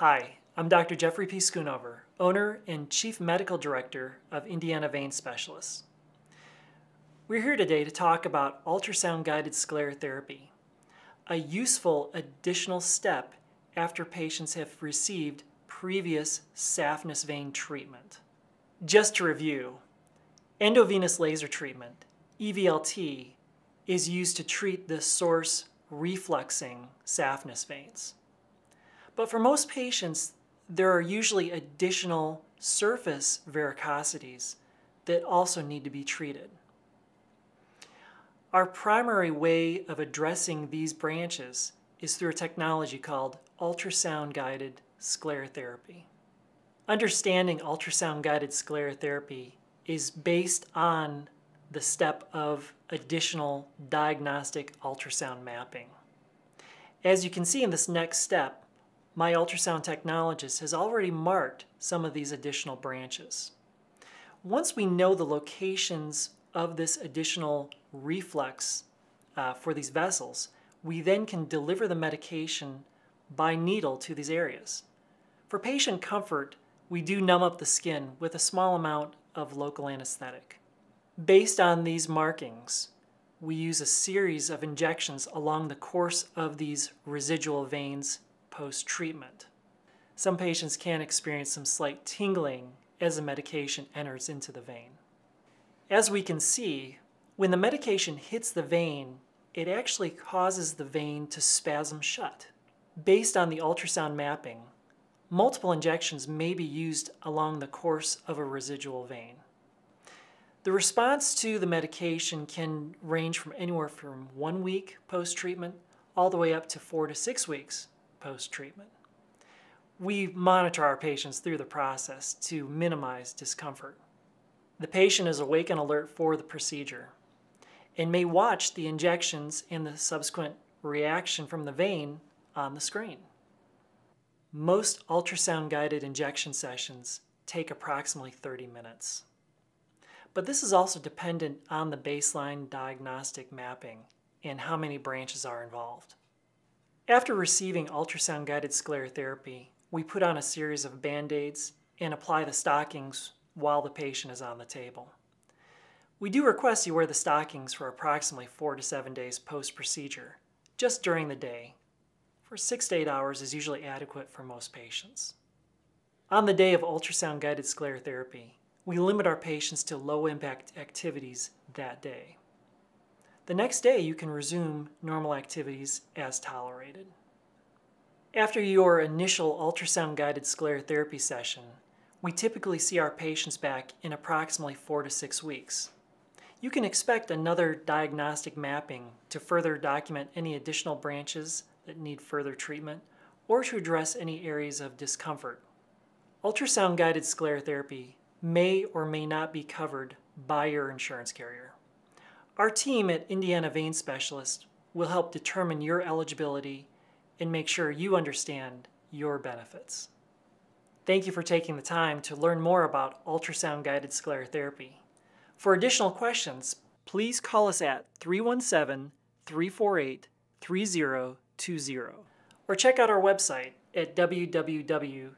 Hi, I'm Dr. Jeffrey P. Schoonover, owner and Chief Medical Director of Indiana Vein Specialists. We're here today to talk about ultrasound guided sclerotherapy, a useful additional step after patients have received previous saphenous vein treatment. Just to review, endovenous laser treatment, EVLT, is used to treat the source refluxing saphenous veins. But for most patients, there are usually additional surface varicosities that also need to be treated. Our primary way of addressing these branches is through a technology called ultrasound guided sclerotherapy. Understanding ultrasound guided sclerotherapy is based on the step of additional diagnostic ultrasound mapping. As you can see in this next step, my ultrasound technologist has already marked some of these additional branches. Once we know the locations of this additional reflux for these vessels, we then can deliver the medication by needle to these areas. For patient comfort, we do numb up the skin with a small amount of local anesthetic. Based on these markings, we use a series of injections along the course of these residual veins post-treatment. Some patients can experience some slight tingling as the medication enters into the vein. As we can see, when the medication hits the vein, it actually causes the vein to spasm shut. Based on the ultrasound mapping, multiple injections may be used along the course of a residual vein. The response to the medication can range from anywhere from 1 week post-treatment all the way up to 4 to 6 weeks post-treatment. We monitor our patients through the process to minimize discomfort. The patient is awake and alert for the procedure and may watch the injections and the subsequent reaction from the vein on the screen. Most ultrasound-guided injection sessions take approximately 30 minutes. But this is also dependent on the baseline diagnostic mapping and how many branches are involved. After receiving ultrasound-guided sclerotherapy, we put on a series of Band-Aids and apply the stockings while the patient is on the table. We do request you wear the stockings for approximately 4 to 7 days post-procedure, just during the day, for 6 to 8 hours is usually adequate for most patients. On the day of ultrasound-guided sclerotherapy, we limit our patients to low-impact activities that day. The next day, you can resume normal activities as tolerated. After your initial ultrasound-guided sclerotherapy session, we typically see our patients back in approximately 4 to 6 weeks. You can expect another diagnostic mapping to further document any additional branches that need further treatment or to address any areas of discomfort. Ultrasound-guided sclerotherapy may or may not be covered by your insurance carrier. Our team at Indiana Vein Specialists will help determine your eligibility and make sure you understand your benefits. Thank you for taking the time to learn more about ultrasound-guided sclerotherapy. For additional questions, please call us at 317-348-3020 or check out our website at www.indyveins.com.